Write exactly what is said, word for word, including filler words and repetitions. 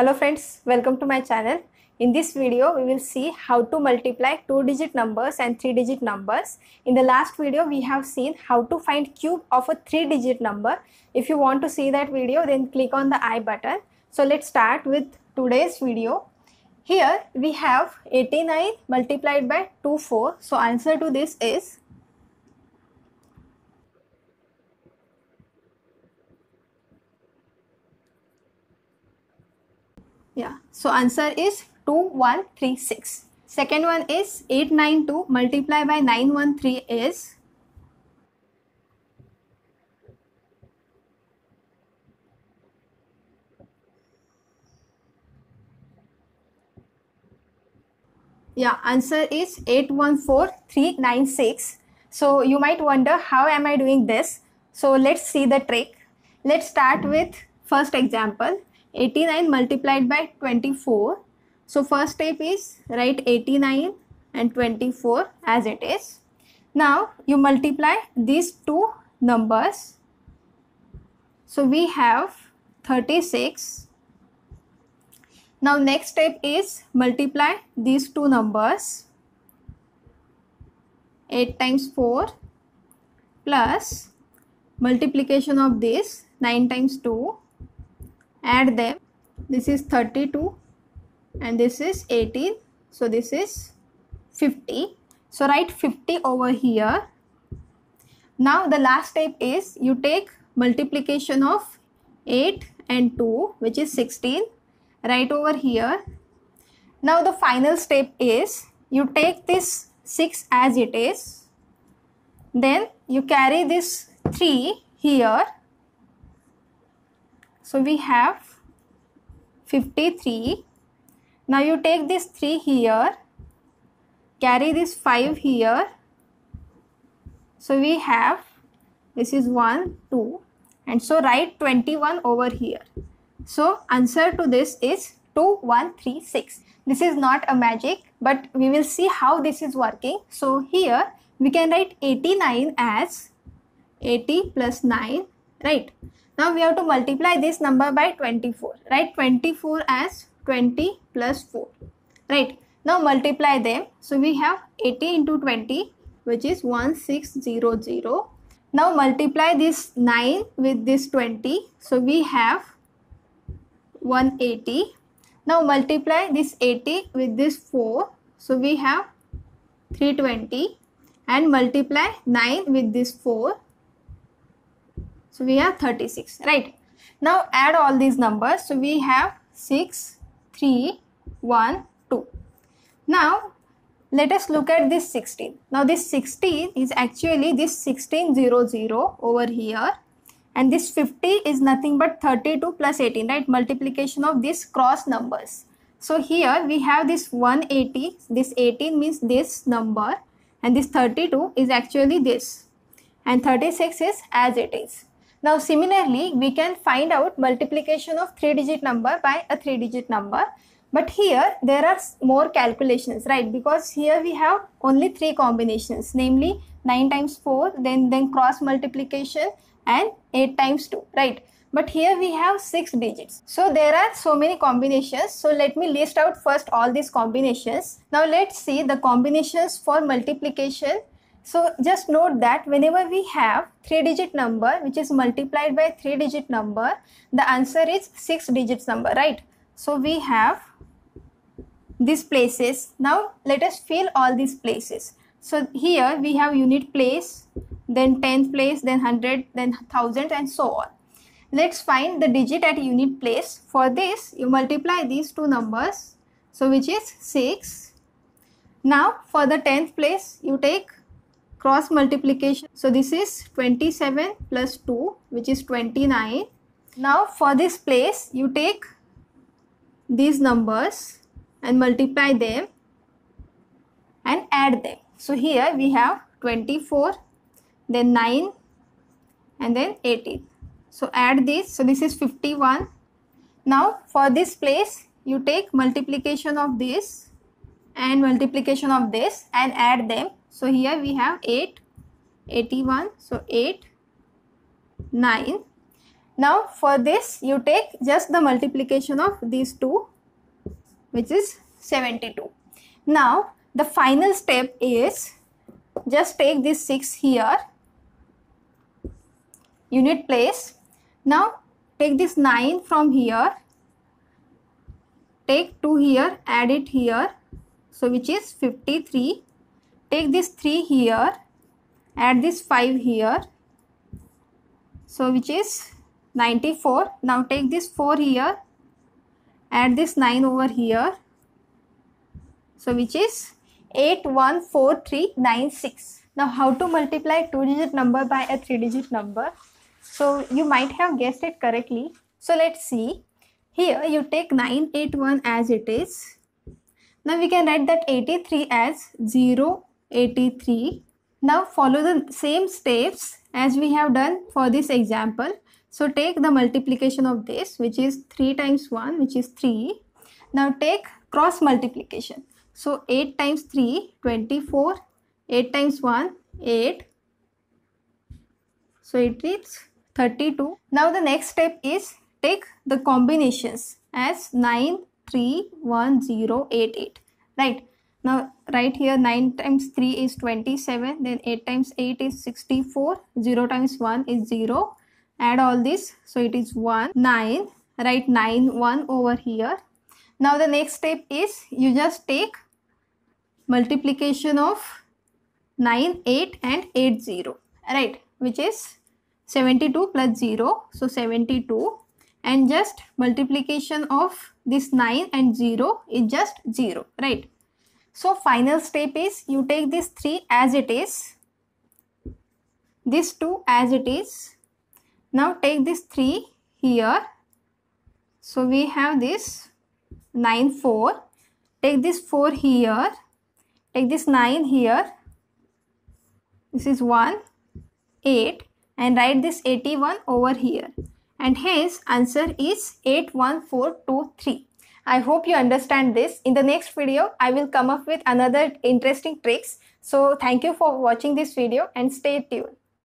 Hello friends, welcome to my channel. In this video, we will see how to multiply two digit numbers and three digit numbers. In the last video, we have seen how to find cube of a three digit number. If you want to see that video, then click on the I button. So let's start with today's video. Here we have eighty-nine multiplied by twenty-four. So answer to this is Yeah, so answer is two one three six. Second one is eight ninety-two multiplied by nine one three is Yeah, answer is eight one four three nine six. So you might wonder, how am I doing this? So let's see the trick. Let's start with first example. eighty-nine multiplied by twenty-four. So first step is write eighty-nine and twenty-four as it is. Now you multiply these two numbers. So we have thirty-six. Now next step is multiply these two numbers. eight times four plus multiplication of this nine times two. Add them. This is thirty-two and this is eighteen, so this is fifty. So write fifty over here. Now the last step is you take multiplication of eight and two, which is sixteen, right over here. Now the final step is you take this six as it is, then you carry this three here. So we have fifty-three. Now you take this three here, carry this five here. So we have, this is one, two, and so write twenty-one over here. So answer to this is two one three six. This is not a magic, but we will see how this is working. So here we can write eighty-nine as eighty plus nine, right? Now we have to multiply this number by twenty-four. Write twenty-four as twenty plus four. Right. Now multiply them. So we have eighty into twenty, which is one thousand six hundred. Now multiply this nine with this twenty. So we have one hundred eighty. Now multiply this eighty with this four. So we have three hundred twenty. And multiply nine with this four. So we have thirty-six, right? Now add all these numbers. So we have six, three, one, two. Now let us look at this sixteen. Now this sixteen is actually this sixteen hundred over here. And this fifty is nothing but thirty-two plus eighteen, right? Multiplication of these cross numbers. So here we have this one hundred eighty. This eighteen means this number. And this thirty-two is actually this. And thirty-six is as it is. Now similarly, we can find out multiplication of three digit number by a three digit number. But here there are more calculations, right? Because here we have only three combinations, namely nine times four, then, then cross multiplication, and eight times two, right? But here we have six digits. So there are so many combinations. So let me list out first all these combinations. Now let's see the combinations for multiplication. So just note that whenever we have three digit number which is multiplied by three digit number, the answer is six digits number, right? So we have these places. Now let us fill all these places. So here we have unit place, then tenth place, then hundred, then thousand, and so on. Let's find the digit at unit place. For this, you multiply these two numbers, so which is six. Now for the tenth place, you take cross multiplication. So this is twenty-seven plus two, which is twenty-nine. Now for this place, you take these numbers and multiply them and add them. So here we have twenty-four, then nine, and then eighteen. So add these. So this is fifty-one. Now for this place, you take multiplication of this and multiplication of this and add them. So here we have eight, eighty-one, so eight, nine. Now for this you take just the multiplication of these two, which is seventy-two. Now the final step is just take this six here, unit place. Now take this nine from here, take two here, add it here, so which is fifty-three. Take this three here, add this five here, so which is ninety-four. Now take this four here, add this nine over here, so which is eight one four three nine six. Now how to multiply two digit number by a three digit number? So you might have guessed it correctly. So let's see. Here you take nine eight one as it is. Now we can write that eighty-three as zero eighty-three. Now follow the same steps as we have done for this example. So take the multiplication of this, which is three times one, which is three. Now take cross multiplication. So eight times three, twenty-four, eight times one, eight. So it is thirty-two. Now the next step is take the combinations as nine three one zero eight eight. Right. Now right here nine times three is twenty-seven, then eight times eight is sixty-four, zero times one is zero. Add all this, so it is one. nine, write nine one over here. Now the next step is you just take multiplication of nine, eight and eight, zero, right, which is seventy-two plus zero, so seventy-two, and just multiplication of this nine and zero is just zero, right. So final step is you take this three as it is, this two as it is. Now take this three here, so we have this nine four, take this four here, take this nine here, this is one, eight, and write this eighty-one over here, and hence answer is eight one four two three. I hope you understand this. In the next video I will come up with another interesting tricks. So thank you for watching this video and stay tuned.